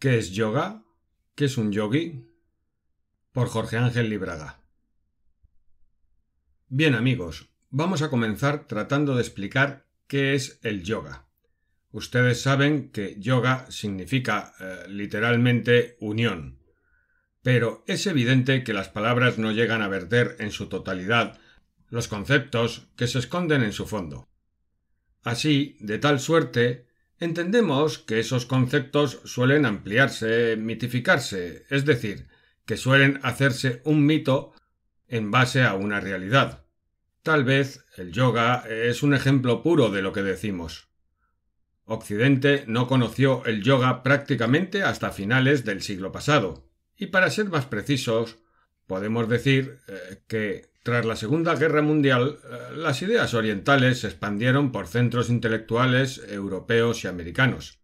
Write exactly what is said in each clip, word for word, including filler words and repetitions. ¿Qué es yoga? ¿Qué es un yogi? Por Jorge Ángel Livraga. Bien amigos, vamos a comenzar tratando de explicar qué es el yoga. Ustedes saben que yoga significa eh, literalmente unión, pero es evidente que las palabras no llegan a verter en su totalidad los conceptos que se esconden en su fondo. Así, de tal suerte, entendemos que esos conceptos suelen ampliarse, mitificarse, es decir, que suelen hacerse un mito en base a una realidad. Tal vez el yoga es un ejemplo puro de lo que decimos. Occidente no conoció el yoga prácticamente hasta finales del siglo pasado, y para ser más precisos, podemos decir eh, que tras la Segunda Guerra Mundial, las ideas orientales se expandieron por centros intelectuales europeos y americanos.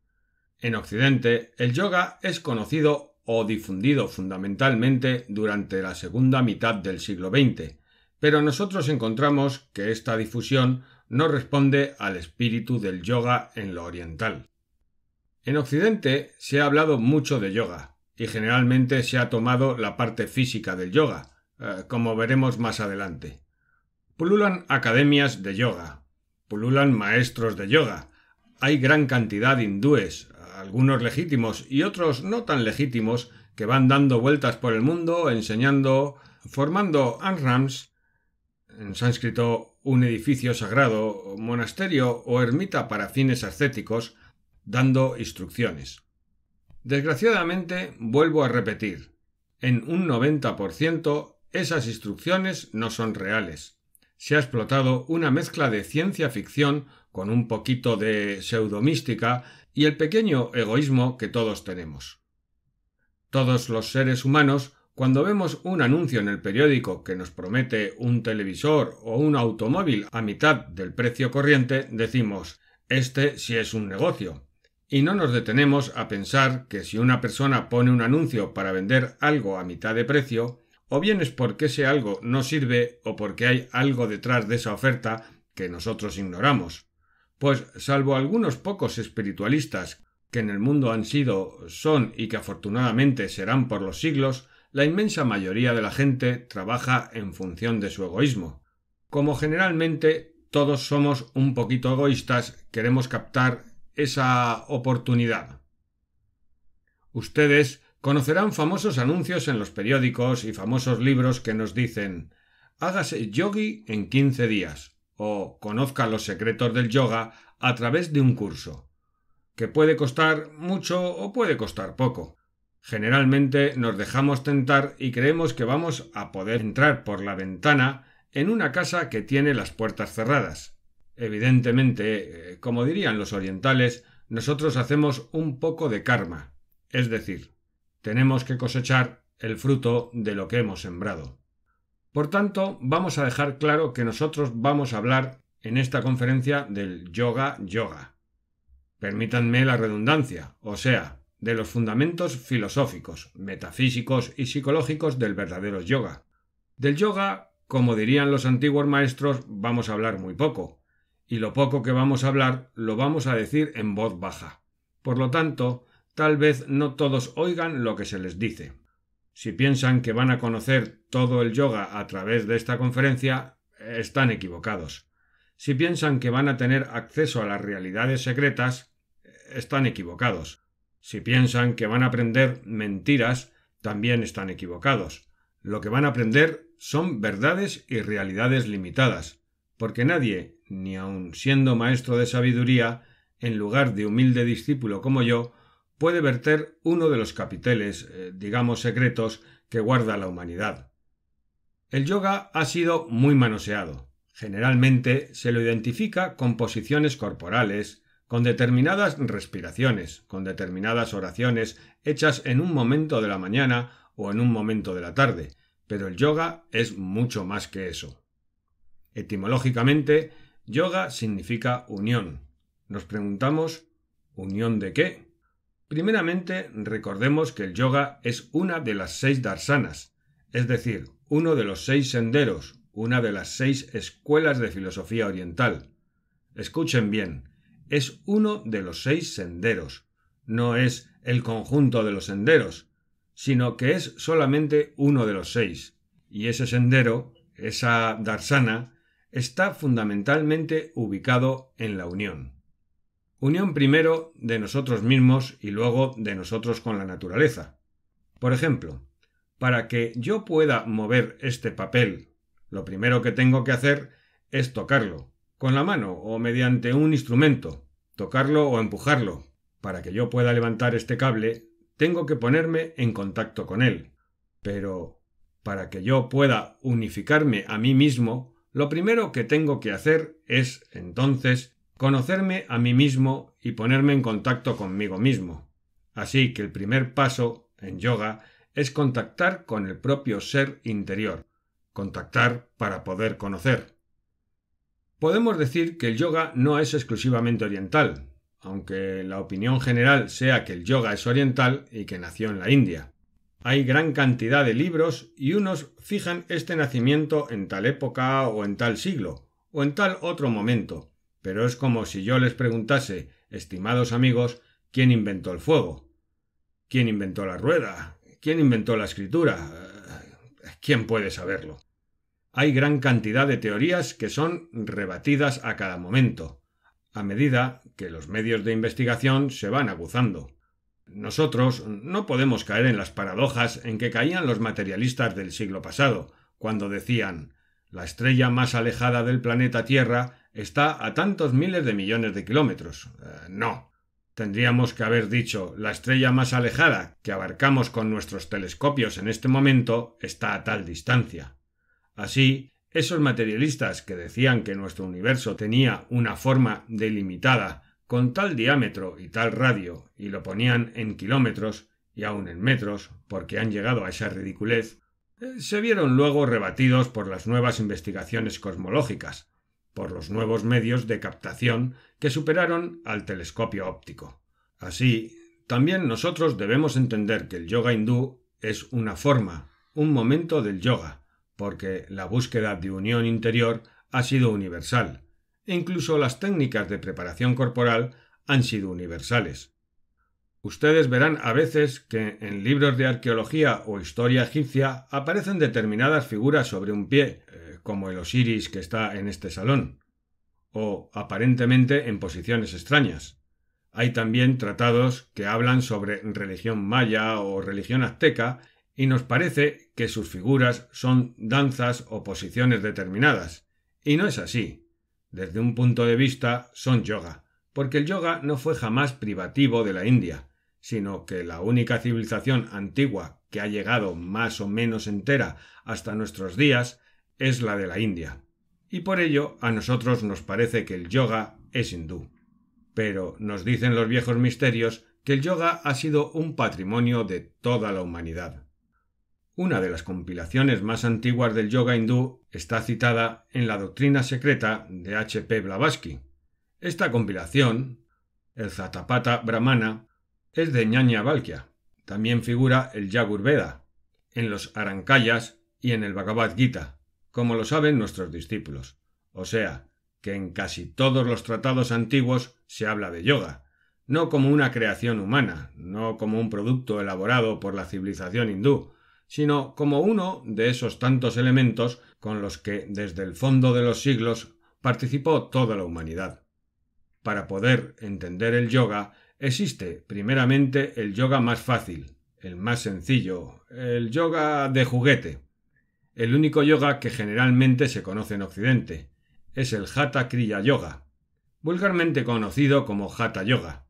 En Occidente, el yoga es conocido o difundido fundamentalmente durante la segunda mitad del siglo veinte, pero nosotros encontramos que esta difusión no responde al espíritu del yoga en lo oriental. En Occidente se ha hablado mucho de yoga, y generalmente se ha tomado la parte física del yoga, como veremos más adelante. Pululan academias de yoga, pululan maestros de yoga, hay gran cantidad de hindúes, algunos legítimos y otros no tan legítimos, que van dando vueltas por el mundo enseñando, formando áshramas, en sánscrito un edificio sagrado, monasterio o ermita para fines ascéticos, dando instrucciones. Desgraciadamente, vuelvo a repetir, en un noventa por ciento esas instrucciones no son reales. Se ha explotado una mezcla de ciencia ficción con un poquito de pseudomística y el pequeño egoísmo que todos tenemos. Todos los seres humanos, cuando vemos un anuncio en el periódico que nos promete un televisor o un automóvil a mitad del precio corriente, decimos, este sí es un negocio. Y no nos detenemos a pensar que si una persona pone un anuncio para vender algo a mitad de precio, o bien es porque ese algo no sirve o porque hay algo detrás de esa oferta que nosotros ignoramos. Pues salvo algunos pocos espiritualistas que en el mundo han sido, son y que afortunadamente serán por los siglos, la inmensa mayoría de la gente trabaja en función de su egoísmo. Como generalmente todos somos un poquito egoístas, queremos captar esa oportunidad. Ustedes conocerán famosos anuncios en los periódicos y famosos libros que nos dicen «Hágase yogi en quince días» o «Conozca los secretos del yoga a través de un curso», que puede costar mucho o puede costar poco. Generalmente nos dejamos tentar y creemos que vamos a poder entrar por la ventana en una casa que tiene las puertas cerradas. Evidentemente, como dirían los orientales, nosotros hacemos un poco de karma, es decir, tenemos que cosechar el fruto de lo que hemos sembrado. Por tanto, vamos a dejar claro que nosotros vamos a hablar en esta conferencia del yoga yoga. Permítanme la redundancia, o sea, de los fundamentos filosóficos, metafísicos y psicológicos del verdadero yoga. Del yoga, como dirían los antiguos maestros, vamos a hablar muy poco, y lo poco que vamos a hablar lo vamos a decir en voz baja. Por lo tanto, tal vez no todos oigan lo que se les dice. Si piensan que van a conocer todo el yoga a través de esta conferencia, están equivocados. Si piensan que van a tener acceso a las realidades secretas, están equivocados. Si piensan que van a aprender mentiras, también están equivocados. Lo que van a aprender son verdades y realidades limitadas, porque nadie, ni aun siendo maestro de sabiduría, en lugar de humilde discípulo como yo, puede verter uno de los capiteles, digamos secretos, que guarda la humanidad. El yoga ha sido muy manoseado. Generalmente se lo identifica con posiciones corporales, con determinadas respiraciones, con determinadas oraciones hechas en un momento de la mañana o en un momento de la tarde, pero el yoga es mucho más que eso. Etimológicamente, yoga significa unión. Nos preguntamos, ¿unión de qué? Primeramente, recordemos que el yoga es una de las seis darsanas, es decir, uno de los seis senderos, una de las seis escuelas de filosofía oriental. Escuchen bien, es uno de los seis senderos, no es el conjunto de los senderos, sino que es solamente uno de los seis. Y ese sendero, esa darsana, está fundamentalmente ubicado en la unión. Unión primero de nosotros mismos y luego de nosotros con la naturaleza. Por ejemplo, para que yo pueda mover este papel, lo primero que tengo que hacer es tocarlo, con la mano o mediante un instrumento, tocarlo o empujarlo. Para que yo pueda levantar este cable, tengo que ponerme en contacto con él. Pero para que yo pueda unificarme a mí mismo, lo primero que tengo que hacer es, entonces, conocerme a mí mismo y ponerme en contacto conmigo mismo. Así que el primer paso en yoga es contactar con el propio ser interior, contactar para poder conocer. Podemos decir que el yoga no es exclusivamente oriental, aunque la opinión general sea que el yoga es oriental y que nació en la India. Hay gran cantidad de libros y unos fijan este nacimiento en tal época o en tal siglo o en tal otro momento, pero es como si yo les preguntase, estimados amigos, ¿quién inventó el fuego? ¿Quién inventó la rueda? ¿Quién inventó la escritura? ¿Quién puede saberlo? Hay gran cantidad de teorías que son rebatidas a cada momento, a medida que los medios de investigación se van aguzando. Nosotros no podemos caer en las paradojas en que caían los materialistas del siglo pasado, cuando decían: la estrella más alejada del planeta Tierra está a tantos miles de millones de kilómetros. Eh, no. Tendríamos que haber dicho: la estrella más alejada que abarcamos con nuestros telescopios en este momento está a tal distancia. Así, esos materialistas que decían que nuestro universo tenía una forma delimitada con tal diámetro y tal radio y lo ponían en kilómetros y aún en metros porque han llegado a esa ridiculez, se vieron luego rebatidos por las nuevas investigaciones cosmológicas, por los nuevos medios de captación que superaron al telescopio óptico. Así, también nosotros debemos entender que el yoga hindú es una forma, un momento del yoga, porque la búsqueda de unión interior ha sido universal, e incluso las técnicas de preparación corporal han sido universales. Ustedes verán a veces que en libros de arqueología o historia egipcia aparecen determinadas figuras sobre un pie, como el Osiris que está en este salón, o aparentemente en posiciones extrañas. Hay también tratados que hablan sobre religión maya o religión azteca y nos parece que sus figuras son danzas o posiciones determinadas, y no es así. Desde un punto de vista son yoga, porque el yoga no fue jamás privativo de la India, sino que la única civilización antigua que ha llegado más o menos entera hasta nuestros días es la de la India, y por ello a nosotros nos parece que el yoga es hindú. Pero nos dicen los viejos misterios que el yoga ha sido un patrimonio de toda la humanidad. Una de las compilaciones más antiguas del yoga hindú está citada en la Doctrina Secreta de H P Blavatsky. Esta compilación, el Satapata Brahmana, es de Yajñavalkya. También figura el Yajur Veda, en los Aranyakas y en el Bhagavad Gita, como lo saben nuestros discípulos. O sea, que en casi todos los tratados antiguos se habla de yoga, no como una creación humana, no como un producto elaborado por la civilización hindú, sino como uno de esos tantos elementos con los que desde el fondo de los siglos participó toda la humanidad. Para poder entender el yoga, existe primeramente el yoga más fácil, el más sencillo, el yoga de juguete. El único yoga que generalmente se conoce en Occidente es el Hatha Kriya Yoga, vulgarmente conocido como Hatha Yoga.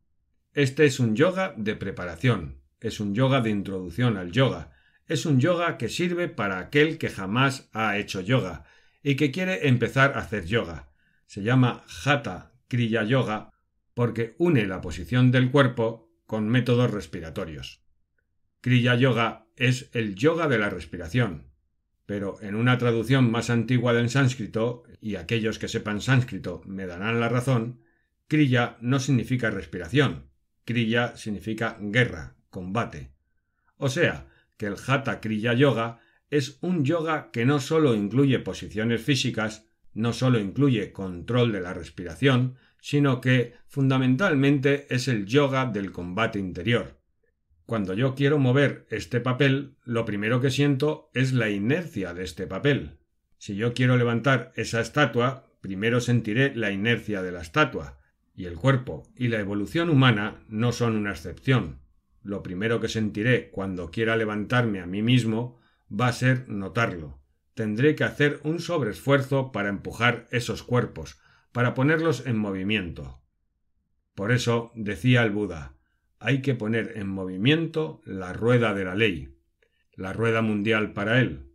Este es un yoga de preparación, es un yoga de introducción al yoga, es un yoga que sirve para aquel que jamás ha hecho yoga y que quiere empezar a hacer yoga. Se llama Hatha Kriya Yoga porque une la posición del cuerpo con métodos respiratorios. Kriya Yoga es el yoga de la respiración, pero en una traducción más antigua del sánscrito, y aquellos que sepan sánscrito me darán la razón, Kriya no significa respiración, Kriya significa guerra, combate. O sea, que el Hatha Kriya Yoga es un yoga que no solo incluye posiciones físicas, no solo incluye control de la respiración, sino que fundamentalmente es el yoga del combate interior. Cuando yo quiero mover este papel, lo primero que siento es la inercia de este papel. Si yo quiero levantar esa estatua, primero sentiré la inercia de la estatua. Y el cuerpo y la evolución humana no son una excepción. Lo primero que sentiré cuando quiera levantarme a mí mismo va a ser notarlo. Tendré que hacer un sobreesfuerzo para empujar esos cuerpos, para ponerlos en movimiento. Por eso decía el Buda, hay que poner en movimiento la rueda de la ley, la rueda mundial para él,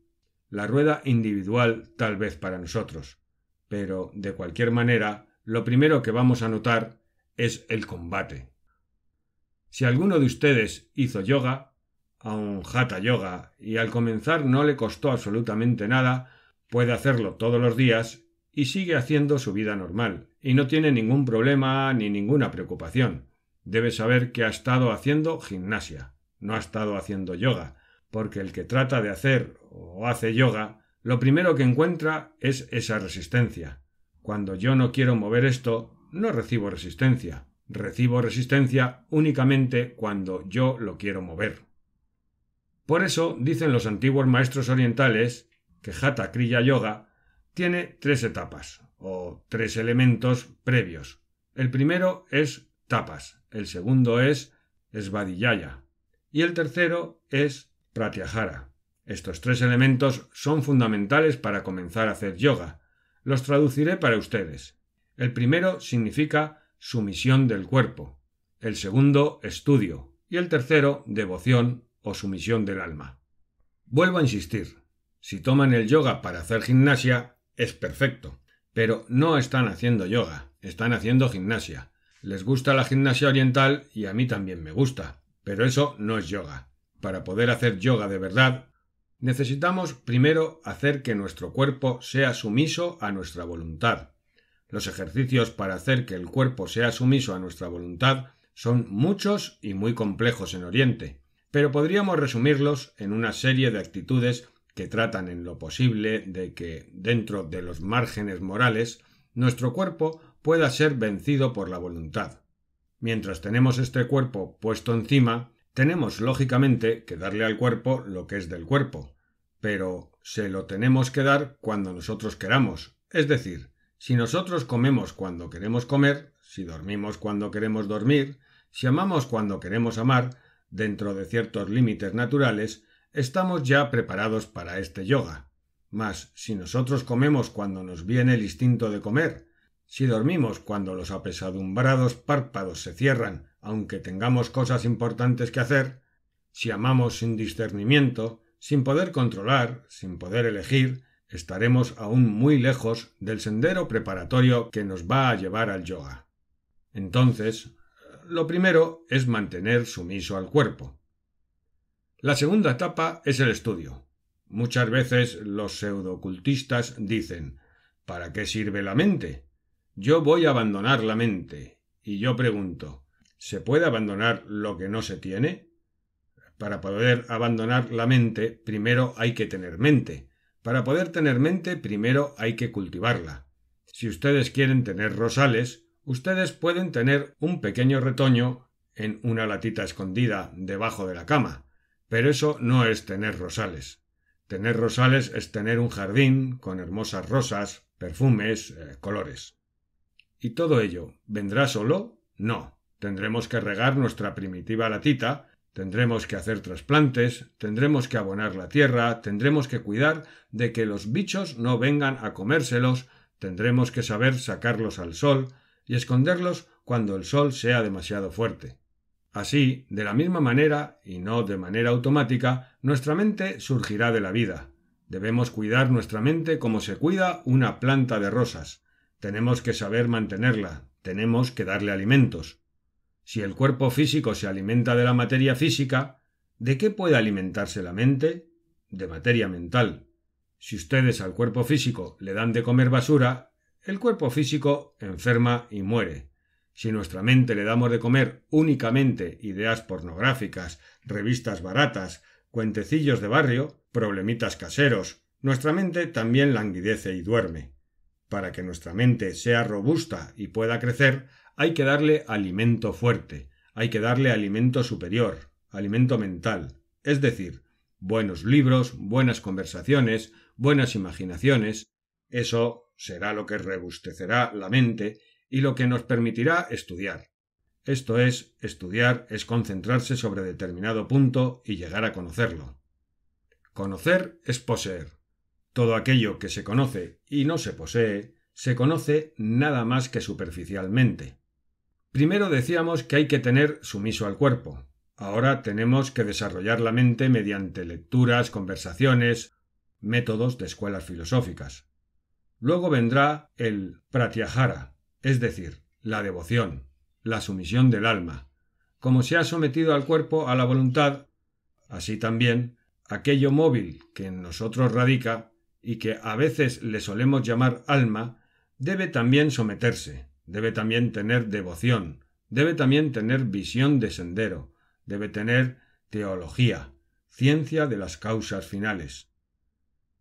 la rueda individual tal vez para nosotros, pero de cualquier manera lo primero que vamos a notar es el combate. Si alguno de ustedes hizo yoga, aun hatha yoga, y al comenzar no le costó absolutamente nada, puede hacerlo todos los días y sigue haciendo su vida normal, y no tiene ningún problema ni ninguna preocupación. Debe saber que ha estado haciendo gimnasia, no ha estado haciendo yoga, porque el que trata de hacer o hace yoga, lo primero que encuentra es esa resistencia. Cuando yo no quiero mover esto, no recibo resistencia. Recibo resistencia únicamente cuando yo lo quiero mover. Por eso dicen los antiguos maestros orientales que Hatha Kriya Yoga tiene tres etapas o tres elementos previos. El primero es tapas, el segundo es Svadhyaya y el tercero es Pratyahara. Estos tres elementos son fundamentales para comenzar a hacer yoga. Los traduciré para ustedes. El primero significa sumisión del cuerpo, el segundo estudio y el tercero devoción o sumisión del alma. Vuelvo a insistir, si toman el yoga para hacer gimnasia es perfecto, pero no están haciendo yoga, están haciendo gimnasia. Les gusta la gimnasia oriental y a mí también me gusta, pero eso no es yoga. Para poder hacer yoga de verdad, necesitamos primero hacer que nuestro cuerpo sea sumiso a nuestra voluntad. Los ejercicios para hacer que el cuerpo sea sumiso a nuestra voluntad son muchos y muy complejos en Oriente, pero podríamos resumirlos en una serie de actitudes que tratan en lo posible de que, dentro de los márgenes morales, nuestro cuerpo pueda ser vencido por la voluntad. Mientras tenemos este cuerpo puesto encima, tenemos, lógicamente, que darle al cuerpo lo que es del cuerpo, pero se lo tenemos que dar cuando nosotros queramos. Es decir, si nosotros comemos cuando queremos comer, si dormimos cuando queremos dormir, si amamos cuando queremos amar, dentro de ciertos límites naturales, estamos ya preparados para este yoga. Mas, si nosotros comemos cuando nos viene el instinto de comer, si dormimos cuando los apesadumbrados párpados se cierran, aunque tengamos cosas importantes que hacer, si amamos sin discernimiento, sin poder controlar, sin poder elegir, estaremos aún muy lejos del sendero preparatorio que nos va a llevar al yoga. Entonces, lo primero es mantener sumiso al cuerpo. La segunda etapa es el estudio. Muchas veces los pseudocultistas dicen, ¿para qué sirve la mente? Yo voy a abandonar la mente. Y yo pregunto, ¿se puede abandonar lo que no se tiene? Para poder abandonar la mente, primero hay que tener mente. Para poder tener mente, primero hay que cultivarla. Si ustedes quieren tener rosales, ustedes pueden tener un pequeño retoño en una latita escondida debajo de la cama. Pero eso no es tener rosales. Tener rosales es tener un jardín con hermosas rosas, perfumes, eh, colores. ¿Y todo ello vendrá solo? No. Tendremos que regar nuestra primitiva latita, tendremos que hacer trasplantes, tendremos que abonar la tierra, tendremos que cuidar de que los bichos no vengan a comérselos, tendremos que saber sacarlos al sol y esconderlos cuando el sol sea demasiado fuerte. Así, de la misma manera, y no de manera automática, nuestra mente surgirá de la vida. Debemos cuidar nuestra mente como se cuida una planta de rosas. Tenemos que saber mantenerla, tenemos que darle alimentos. Si el cuerpo físico se alimenta de la materia física, ¿de qué puede alimentarse la mente? De materia mental. Si ustedes al cuerpo físico le dan de comer basura, el cuerpo físico enferma y muere. Si nuestra mente le damos de comer únicamente ideas pornográficas, revistas baratas, cuentecillos de barrio, problemitas caseros, nuestra mente también languidece y duerme. Para que nuestra mente sea robusta y pueda crecer, hay que darle alimento fuerte, hay que darle alimento superior, alimento mental, es decir, buenos libros, buenas conversaciones, buenas imaginaciones. Eso será lo que rebustecerá la mente y lo que nos permitirá estudiar. Esto es, estudiar es concentrarse sobre determinado punto y llegar a conocerlo. Conocer es poseer. Todo aquello que se conoce y no se posee, se conoce nada más que superficialmente. Primero decíamos que hay que tener sumiso al cuerpo. Ahora tenemos que desarrollar la mente mediante lecturas, conversaciones, métodos de escuelas filosóficas. Luego vendrá el Pratyahara, es decir, la devoción, la sumisión del alma. Como se ha sometido al cuerpo a la voluntad, así también aquello móvil que en nosotros radica y que a veces le solemos llamar alma, debe también someterse, debe también tener devoción, debe también tener visión de sendero, debe tener teología, ciencia de las causas finales.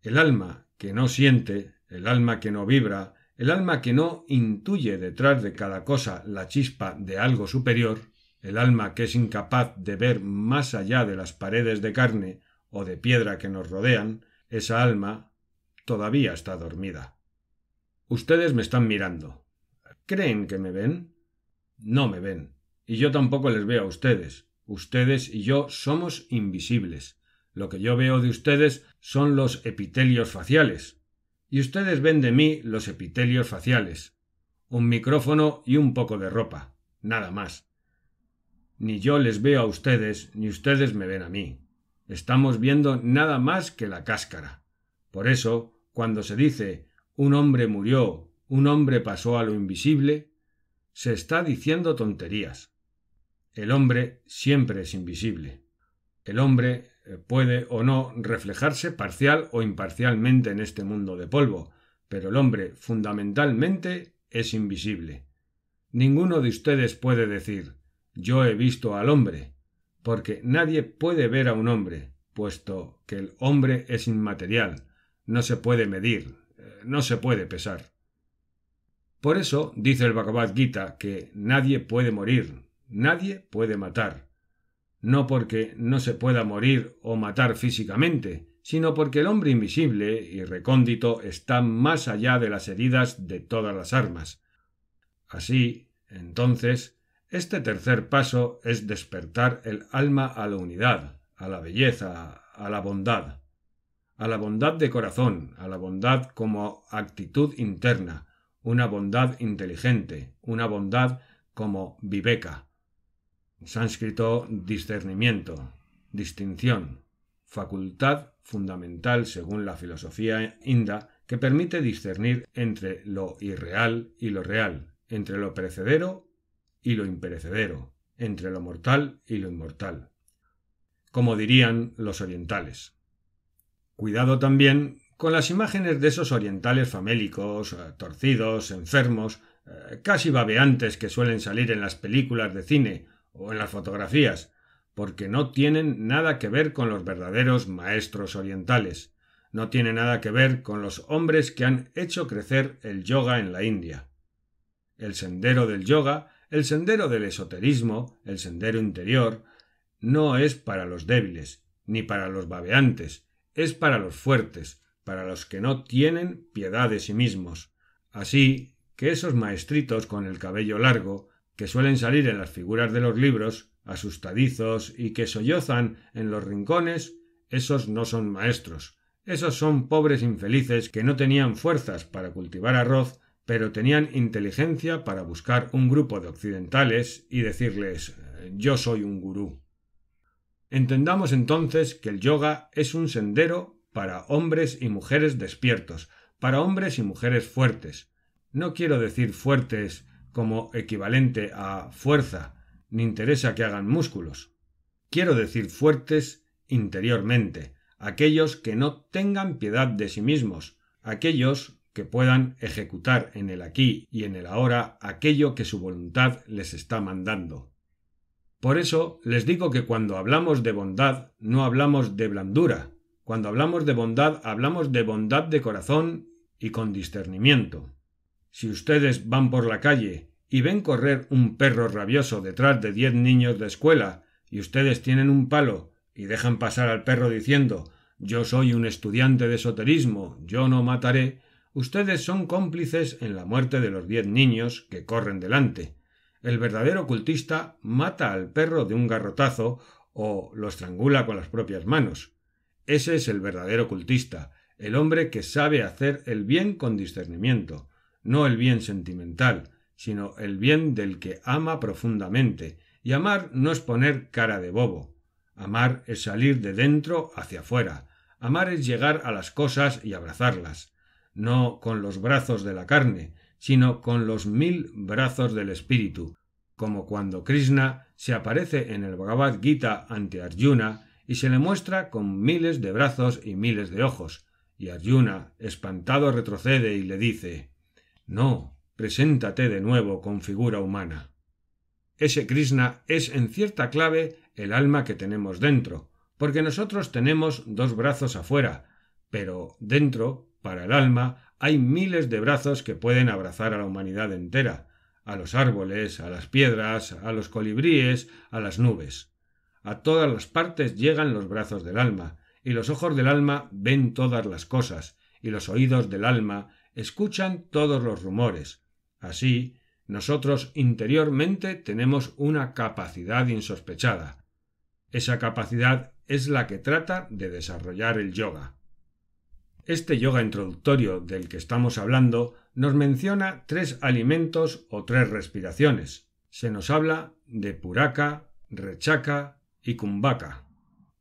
El alma que no siente, el alma que no vibra, el alma que no intuye detrás de cada cosa la chispa de algo superior, el alma que es incapaz de ver más allá de las paredes de carne o de piedra que nos rodean, esa alma todavía está dormida. Ustedes me están mirando. ¿Creen que me ven? No me ven. Y yo tampoco les veo a ustedes. Ustedes y yo somos invisibles. Lo que yo veo de ustedes son los epitelios faciales. Y ustedes ven de mí los epitelios faciales, un micrófono y un poco de ropa, nada más. Ni yo les veo a ustedes, ni ustedes me ven a mí. Estamos viendo nada más que la cáscara. Por eso, cuando se dice «un hombre murió, un hombre pasó a lo invisible», se está diciendo tonterías. El hombre siempre es invisible. El hombre puede o no reflejarse parcial o imparcialmente en este mundo de polvo, pero el hombre fundamentalmente es invisible. Ninguno de ustedes puede decir «yo he visto al hombre», porque nadie puede ver a un hombre, puesto que el hombre es inmaterial, no se puede medir, no se puede pesar. Por eso dice el Bhagavad Gita que nadie puede morir, nadie puede matar. No porque no se pueda morir o matar físicamente, sino porque el hombre invisible y recóndito está más allá de las heridas de todas las armas. Así, entonces, este tercer paso es despertar el alma a la unidad, a la belleza, a la bondad. A la bondad de corazón, a la bondad como actitud interna, una bondad inteligente, una bondad como viveka. Sánscrito, discernimiento, distinción, facultad fundamental según la filosofía inda que permite discernir entre lo irreal y lo real, entre lo perecedero y lo imperecedero, entre lo mortal y lo inmortal, como dirían los orientales. Cuidado también con las imágenes de esos orientales famélicos, torcidos, enfermos, casi babeantes que suelen salir en las películas de cine o en las fotografías, porque no tienen nada que ver con los verdaderos maestros orientales, no tiene nada que ver con los hombres que han hecho crecer el yoga en la India. El sendero del yoga, el sendero del esoterismo, el sendero interior, no es para los débiles, ni para los babeantes, es para los fuertes, para los que no tienen piedad de sí mismos. Así que esos maestritos con el cabello largo, que suelen salir en las figuras de los libros, asustadizos y que sollozan en los rincones, esos no son maestros. Esos son pobres infelices que no tenían fuerzas para cultivar arroz, pero tenían inteligencia para buscar un grupo de occidentales y decirles «yo soy un gurú». Entendamos entonces que el yoga es un sendero para hombres y mujeres despiertos, para hombres y mujeres fuertes. No quiero decir fuertes como equivalente a fuerza, ni interesa que hagan músculos. Quiero decir fuertes interiormente, aquellos que no tengan piedad de sí mismos, aquellos que puedan ejecutar en el aquí y en el ahora aquello que su voluntad les está mandando. Por eso les digo que cuando hablamos de bondad no hablamos de blandura, cuando hablamos de bondad hablamos de bondad de corazón y con discernimiento. Si ustedes van por la calle y ven correr un perro rabioso detrás de diez niños de escuela y ustedes tienen un palo y dejan pasar al perro diciendo «Yo soy un estudiante de esoterismo, yo no mataré», ustedes son cómplices en la muerte de los diez niños que corren delante. El verdadero cultista mata al perro de un garrotazo o lo estrangula con las propias manos. Ese es el verdadero cultista, el hombre que sabe hacer el bien con discernimiento, no el bien sentimental, sino el bien del que ama profundamente, y amar no es poner cara de bobo. Amar es salir de dentro hacia afuera. Amar es llegar a las cosas y abrazarlas, no con los brazos de la carne, sino con los mil brazos del espíritu, como cuando Krishna se aparece en el Bhagavad Gita ante Arjuna y se le muestra con miles de brazos y miles de ojos, y Arjuna, espantado, retrocede y le dice: «No, preséntate de nuevo con figura humana». Ese Krishna es en cierta clave el alma que tenemos dentro, porque nosotros tenemos dos brazos afuera, pero dentro, para el alma, hay miles de brazos que pueden abrazar a la humanidad entera, a los árboles, a las piedras, a los colibríes, a las nubes. A todas las partes llegan los brazos del alma, y los ojos del alma ven todas las cosas, y los oídos del alma escuchan todos los rumores. Así, nosotros interiormente tenemos una capacidad insospechada. Esa capacidad es la que trata de desarrollar el yoga. Este yoga introductorio del que estamos hablando nos menciona tres alimentos o tres respiraciones. Se nos habla de Puraka, Rechaka y Kumbhaka.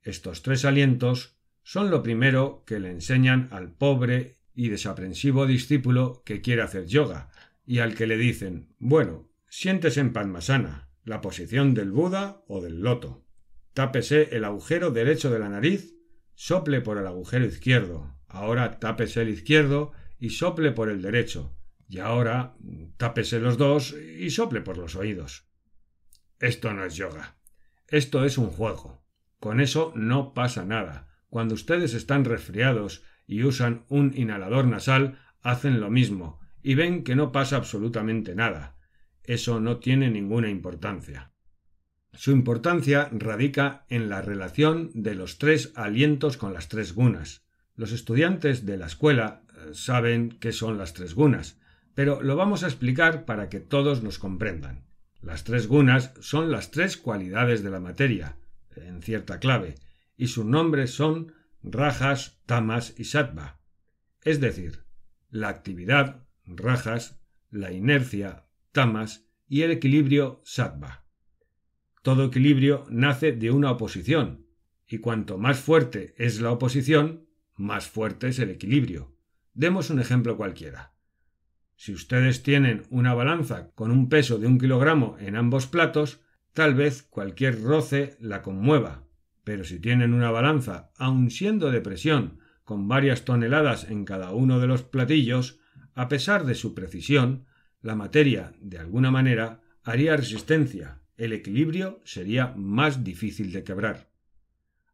Estos tres alientos son lo primero que le enseñan al pobre y desaprensivo discípulo que quiere hacer yoga y al que le dicen: «Bueno, siéntese en Padmasana, la posición del Buda o del loto. Tápese el agujero derecho de la nariz, sople por el agujero izquierdo. Ahora tápese el izquierdo y sople por el derecho. Y ahora tápese los dos y sople por los oídos». Esto no es yoga. Esto es un juego. Con eso no pasa nada. Cuando ustedes están resfriados y usan un inhalador nasal, hacen lo mismo y ven que no pasa absolutamente nada. Eso no tiene ninguna importancia. Su importancia radica en la relación de los tres alientos con las tres gunas. Los estudiantes de la escuela saben qué son las tres gunas, pero lo vamos a explicar para que todos nos comprendan. Las tres gunas son las tres cualidades de la materia, en cierta clave, y sus nombres son rajas, tamas y sattva. Es decir, la actividad, rajas, la inercia, tamas, y el equilibrio, sattva. Todo equilibrio nace de una oposición, y cuanto más fuerte es la oposición, más fuerte es el equilibrio. Demos un ejemplo cualquiera. Si ustedes tienen una balanza con un peso de un kilogramo en ambos platos, tal vez cualquier roce la conmueva. Pero si tienen una balanza, aun siendo de presión, con varias toneladas en cada uno de los platillos, a pesar de su precisión, la materia, de alguna manera, haría resistencia. El equilibrio sería más difícil de quebrar.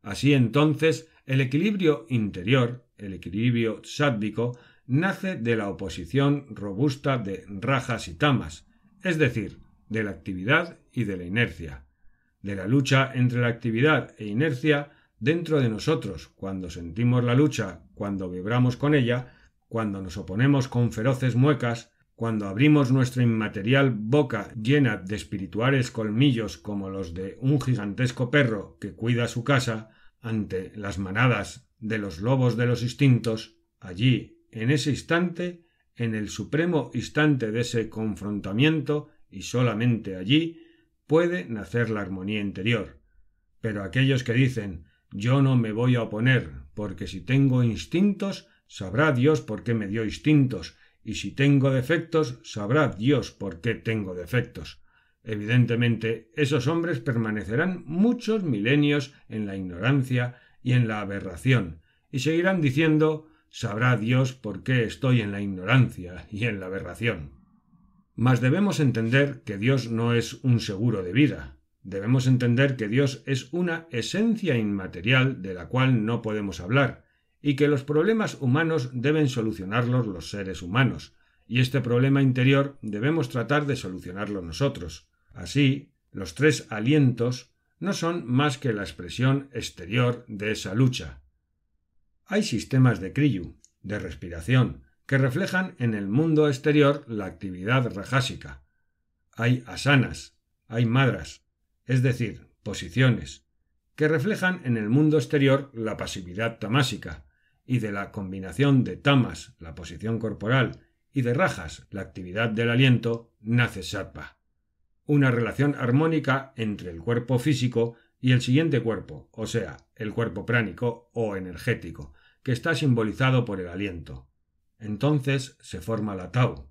Así entonces, el equilibrio interior, el equilibrio sáttvico, nace de la oposición robusta de rajas y tamas, es decir, de la actividad y de la inercia, de la lucha entre la actividad e inercia dentro de nosotros, cuando sentimos la lucha, cuando vibramos con ella, cuando nos oponemos con feroces muecas, cuando abrimos nuestra inmaterial boca llena de espirituales colmillos como los de un gigantesco perro que cuida su casa, ante las manadas de los lobos de los instintos, allí, en ese instante, en el supremo instante de ese confrontamiento, y solamente allí, puede nacer la armonía interior. Pero aquellos que dicen: «Yo no me voy a oponer, porque si tengo instintos, sabrá Dios por qué me dio instintos, y si tengo defectos, sabrá Dios por qué tengo defectos», evidentemente, esos hombres permanecerán muchos milenios en la ignorancia y en la aberración, y seguirán diciendo: «Sabrá Dios por qué estoy en la ignorancia y en la aberración». Mas debemos entender que Dios no es un seguro de vida. Debemos entender que Dios es una esencia inmaterial de la cual no podemos hablar, y que los problemas humanos deben solucionarlos los seres humanos, y este problema interior debemos tratar de solucionarlo nosotros. Así, los tres alientos no son más que la expresión exterior de esa lucha. Hay sistemas de kriyu, de respiración, que reflejan en el mundo exterior la actividad rajásica. Hay asanas, hay madras, es decir, posiciones, que reflejan en el mundo exterior la pasividad tamásica, y de la combinación de tamas, la posición corporal, y de rajas, la actividad del aliento, nace sattva. Una relación armónica entre el cuerpo físico y el siguiente cuerpo, o sea, el cuerpo pránico o energético, que está simbolizado por el aliento. Entonces se forma la tau,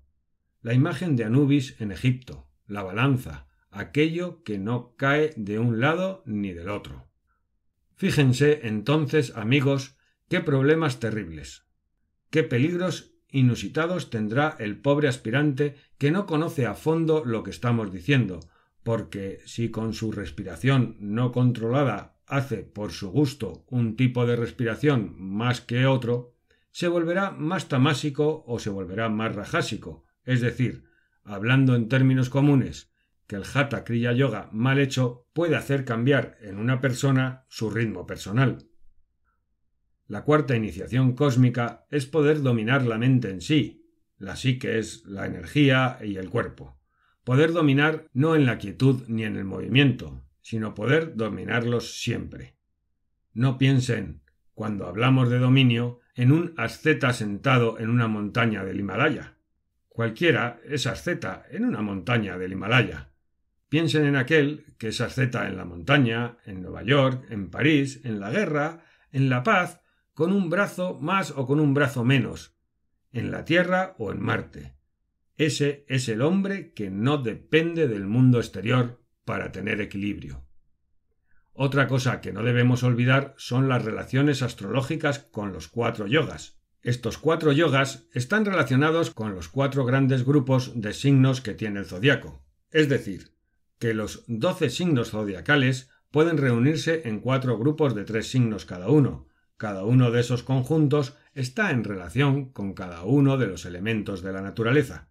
la imagen de Anubis en Egipto, la balanza, aquello que no cae de un lado ni del otro. Fíjense entonces, amigos, qué problemas terribles, qué peligros inusitados tendrá el pobre aspirante que no conoce a fondo lo que estamos diciendo, porque si con su respiración no controlada hace por su gusto un tipo de respiración más que otro, se volverá más tamásico o se volverá más rajásico, es decir, hablando en términos comunes, que el Hatha Kriya Yoga mal hecho puede hacer cambiar en una persona su ritmo personal. La cuarta iniciación cósmica es poder dominar la mente en sí, la psique es la energía y el cuerpo. Poder dominar no en la quietud ni en el movimiento, sino poder dominarlos siempre. No piensen, cuando hablamos de dominio, en un asceta sentado en una montaña del Himalaya. Cualquiera es asceta en una montaña del Himalaya. Piensen en aquel que es asceta en la montaña, en Nueva York, en París, en la guerra, en la paz, con un brazo más o con un brazo menos, en la Tierra o en Marte. Ese es el hombre que no depende del mundo exterior para tener equilibrio. Otra cosa que no debemos olvidar son las relaciones astrológicas con los cuatro yogas. Estos cuatro yogas están relacionados con los cuatro grandes grupos de signos que tiene el zodiaco, es decir, que los doce signos zodiacales pueden reunirse en cuatro grupos de tres signos cada uno. Cada uno de esos conjuntos está en relación con cada uno de los elementos de la naturaleza.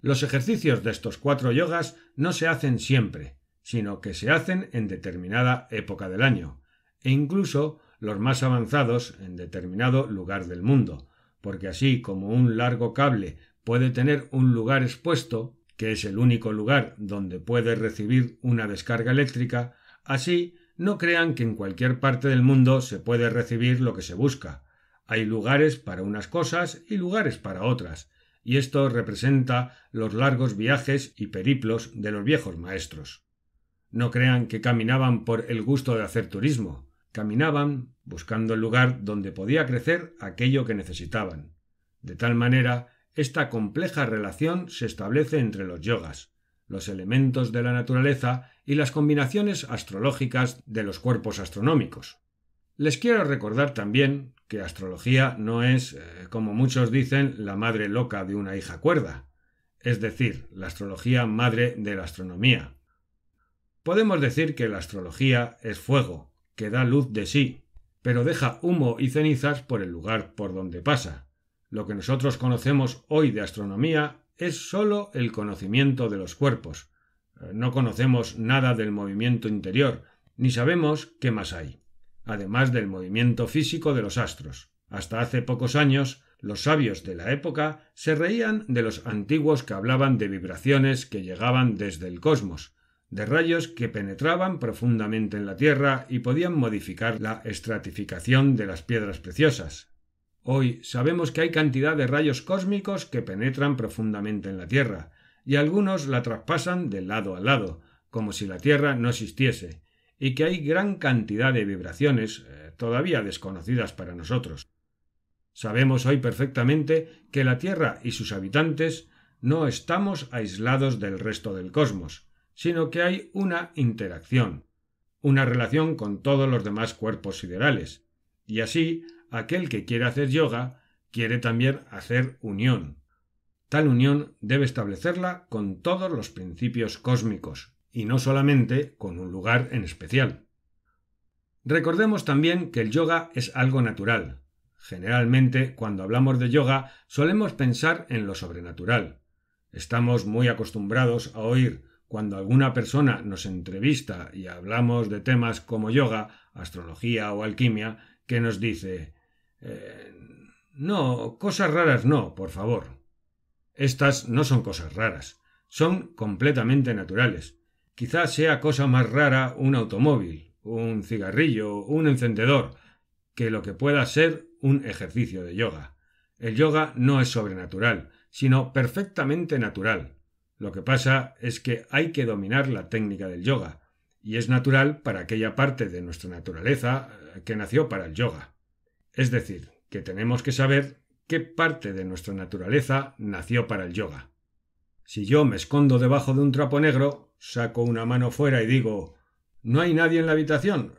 Los ejercicios de estos cuatro yogas no se hacen siempre, sino que se hacen en determinada época del año, e incluso los más avanzados en determinado lugar del mundo, porque así como un largo cable puede tener un lugar expuesto, que es el único lugar donde puede recibir una descarga eléctrica, así no crean que en cualquier parte del mundo se puede recibir lo que se busca. Hay lugares para unas cosas y lugares para otras, y esto representa los largos viajes y periplos de los viejos maestros. No crean que caminaban por el gusto de hacer turismo, caminaban buscando el lugar donde podía crecer aquello que necesitaban. De tal manera, esta compleja relación se establece entre los yogas, los elementos de la naturaleza y las combinaciones astrológicas de los cuerpos astronómicos. Les quiero recordar también que astrología no es, eh, como muchos dicen, la madre loca de una hija cuerda, es decir, la astrología madre de la astronomía. Podemos decir que la astrología es fuego, que da luz de sí, pero deja humo y cenizas por el lugar por donde pasa. Lo que nosotros conocemos hoy de astronomía es sólo el conocimiento de los cuerpos. No conocemos nada del movimiento interior, ni sabemos qué más hay, además del movimiento físico de los astros. Hasta hace pocos años, los sabios de la época se reían de los antiguos que hablaban de vibraciones que llegaban desde el cosmos, de rayos que penetraban profundamente en la Tierra y podían modificar la estratificación de las piedras preciosas. Hoy sabemos que hay cantidad de rayos cósmicos que penetran profundamente en la Tierra, y algunos la traspasan de lado a lado, como si la Tierra no existiese, y que hay gran cantidad de vibraciones eh, todavía desconocidas para nosotros. Sabemos hoy perfectamente que la Tierra y sus habitantes no estamos aislados del resto del cosmos, sino que hay una interacción, una relación con todos los demás cuerpos siderales, y así aquel que quiere hacer yoga quiere también hacer unión. Tal unión debe establecerla con todos los principios cósmicos y no solamente con un lugar en especial. Recordemos también que el yoga es algo natural, Generalmente, cuando hablamos de yoga, solemos pensar en lo sobrenatural. Estamos muy acostumbrados a oír, cuando alguna persona nos entrevista y hablamos de temas como yoga, astrología o alquimia, que nos dice eh, «No, cosas raras no, por favor». Estas no son cosas raras, son completamente naturales. Quizás sea cosa más rara un automóvil, un cigarrillo, un encendedor, que lo que pueda ser un ejercicio de yoga. El yoga no es sobrenatural, sino perfectamente natural. Lo que pasa es que hay que dominar la técnica del yoga, y es natural para aquella parte de nuestra naturaleza que nació para el yoga. Es decir, que tenemos que saber qué parte de nuestra naturaleza nació para el yoga. Si yo me escondo debajo de un trapo negro, saco una mano fuera y digo «No hay nadie en la habitación,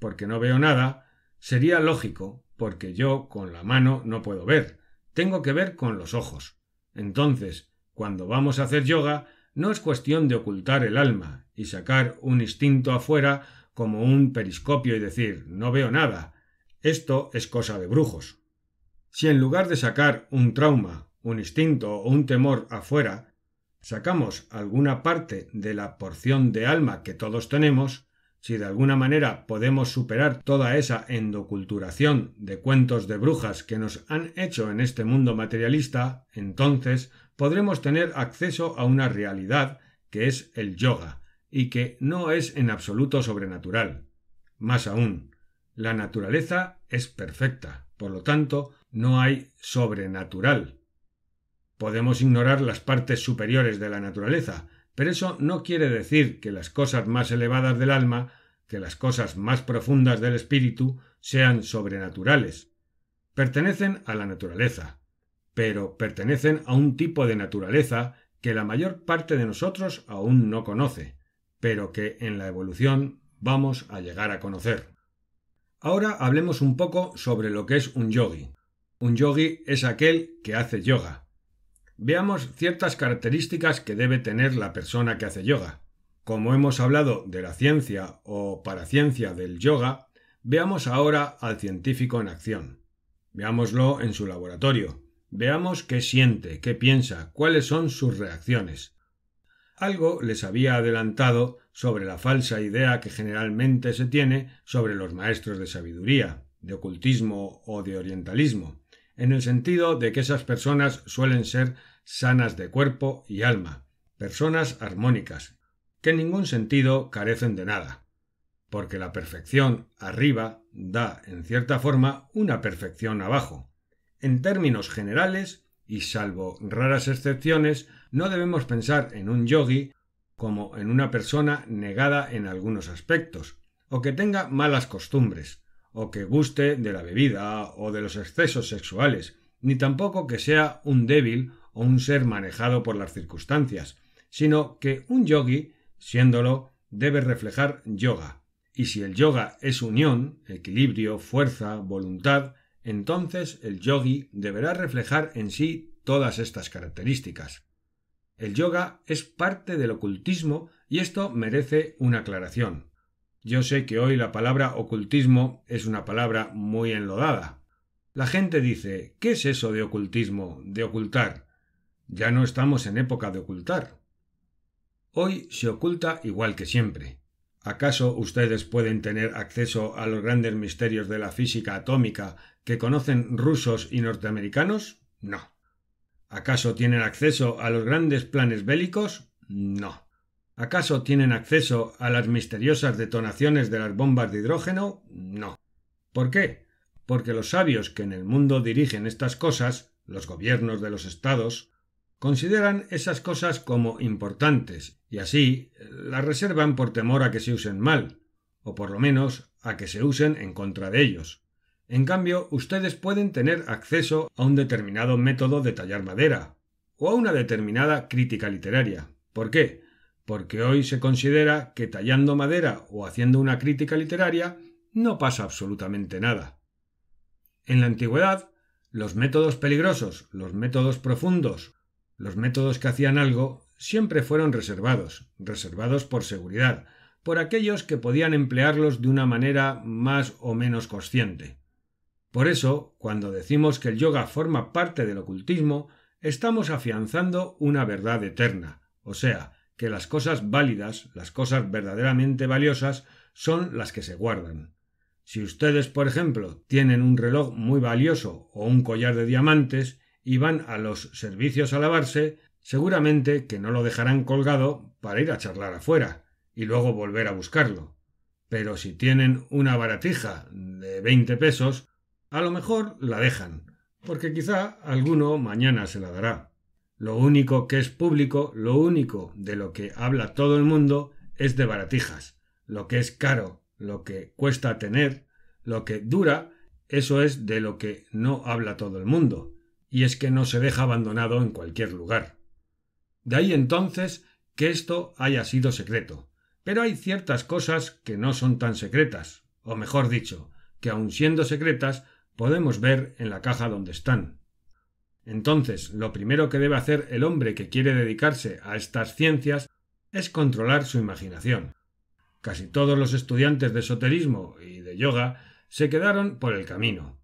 porque no veo nada», sería lógico, porque yo con la mano no puedo ver, tengo que ver con los ojos. Entonces, cuando vamos a hacer yoga, no es cuestión de ocultar el alma y sacar un instinto afuera como un periscopio y decir «no veo nada». Esto es cosa de brujos. Si en lugar de sacar un trauma, un instinto o un temor afuera, sacamos alguna parte de la porción de alma que todos tenemos, si de alguna manera podemos superar toda esa endoculturación de cuentos de brujas que nos han hecho en este mundo materialista, entonces podremos tener acceso a una realidad que es el yoga y que no es en absoluto sobrenatural. Más aún, la naturaleza es perfecta, por lo tanto no hay sobrenatural. Podemos ignorar las partes superiores de la naturaleza, pero eso no quiere decir que las cosas más elevadas del alma, que las cosas más profundas del espíritu, sean sobrenaturales. Pertenecen a la naturaleza, pero pertenecen a un tipo de naturaleza que la mayor parte de nosotros aún no conoce, pero que en la evolución vamos a llegar a conocer. Ahora hablemos un poco sobre lo que es un yogi. Un yogi es aquel que hace yoga. Veamos ciertas características que debe tener la persona que hace yoga. Como hemos hablado de la ciencia o paraciencia del yoga, veamos ahora al científico en acción. Veámoslo en su laboratorio. Veamos qué siente, qué piensa, cuáles son sus reacciones. Algo les había adelantado sobre la falsa idea que generalmente se tiene sobre los maestros de sabiduría, de ocultismo o de orientalismo, en el sentido de que esas personas suelen ser sanas de cuerpo y alma, personas armónicas, que en ningún sentido carecen de nada, porque la perfección arriba da, en cierta forma, una perfección abajo. En términos generales, y salvo raras excepciones, no debemos pensar en un yogi como en una persona negada en algunos aspectos, o que tenga malas costumbres, o que guste de la bebida o de los excesos sexuales, ni tampoco que sea un débil o un ser manejado por las circunstancias, sino que un yogi, siéndolo, debe reflejar yoga. Y si el yoga es unión, equilibrio, fuerza, voluntad, entonces el yogi deberá reflejar en sí todas estas características. El yoga es parte del ocultismo y esto merece una aclaración. Yo sé que hoy la palabra ocultismo es una palabra muy enlodada. La gente dice, ¿qué es eso de ocultismo, de ocultar? Ya no estamos en época de ocultar. Hoy se oculta igual que siempre. ¿Acaso ustedes pueden tener acceso a los grandes misterios de la física atómica que conocen rusos y norteamericanos? No. ¿Acaso tienen acceso a los grandes planes bélicos? No. ¿Acaso tienen acceso a las misteriosas detonaciones de las bombas de hidrógeno? No. ¿Por qué? Porque los sabios que en el mundo dirigen estas cosas, los gobiernos de los estados, consideran esas cosas como importantes y así las reservan por temor a que se usen mal, o por lo menos a que se usen en contra de ellos. En cambio, ustedes pueden tener acceso a un determinado método de tallar madera o a una determinada crítica literaria. ¿Por qué? Porque hoy se considera que tallando madera o haciendo una crítica literaria no pasa absolutamente nada. En la antigüedad, los métodos peligrosos, los métodos profundos, los métodos que hacían algo siempre fueron reservados, reservados por seguridad, por aquellos que podían emplearlos de una manera más o menos consciente. Por eso, cuando decimos que el yoga forma parte del ocultismo, estamos afianzando una verdad eterna, o sea, que las cosas válidas, las cosas verdaderamente valiosas, son las que se guardan. Si ustedes, por ejemplo, tienen un reloj muy valioso o un collar de diamantes y van a los servicios a lavarse, seguramente que no lo dejarán colgado para ir a charlar afuera y luego volver a buscarlo. Pero si tienen una baratija de veinte pesos, a lo mejor la dejan, porque quizá alguno mañana se la dará. Lo único que es público, lo único de lo que habla todo el mundo, es de baratijas. Lo que es caro, lo que cuesta tener, lo que dura, eso es de lo que no habla todo el mundo, y es que no se deja abandonado en cualquier lugar. De ahí entonces que esto haya sido secreto. Pero hay ciertas cosas que no son tan secretas, o mejor dicho, que aun siendo secretas podemos ver en la caja donde están. Entonces, lo primero que debe hacer el hombre que quiere dedicarse a estas ciencias es controlar su imaginación. Casi todos los estudiantes de esoterismo y de yoga se quedaron por el camino.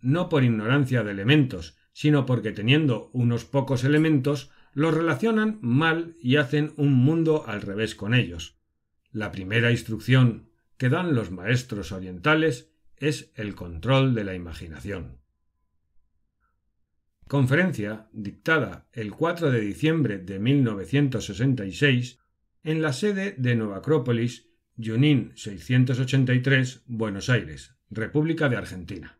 No por ignorancia de elementos, sino porque teniendo unos pocos elementos los relacionan mal y hacen un mundo al revés con ellos. La primera instrucción que dan los maestros orientales es el control de la imaginación. Conferencia dictada el cuatro de diciembre de mil novecientos sesenta y seis en la sede de Nueva Acrópolis, Junín seiscientos ochenta y tres, Buenos Aires, República de Argentina.